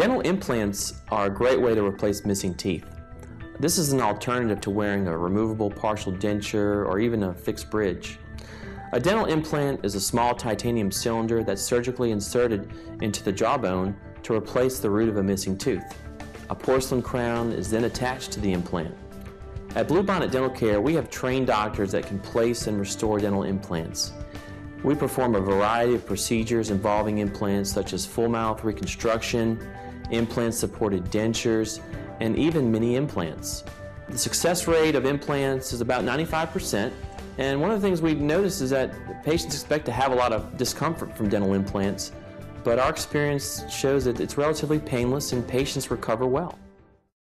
Dental implants are a great way to replace missing teeth. This is an alternative to wearing a removable partial denture or even a fixed bridge. A dental implant is a small titanium cylinder that's surgically inserted into the jawbone to replace the root of a missing tooth. A porcelain crown is then attached to the implant. At Bluebonnet Dental Care, we have trained doctors that can place and restore dental implants. We perform a variety of procedures involving implants such as full mouth reconstruction, implant-supported dentures, and even mini implants. The success rate of implants is about 95%, and one of the things we've noticed is that patients expect to have a lot of discomfort from dental implants, but our experience shows that it's relatively painless and patients recover well.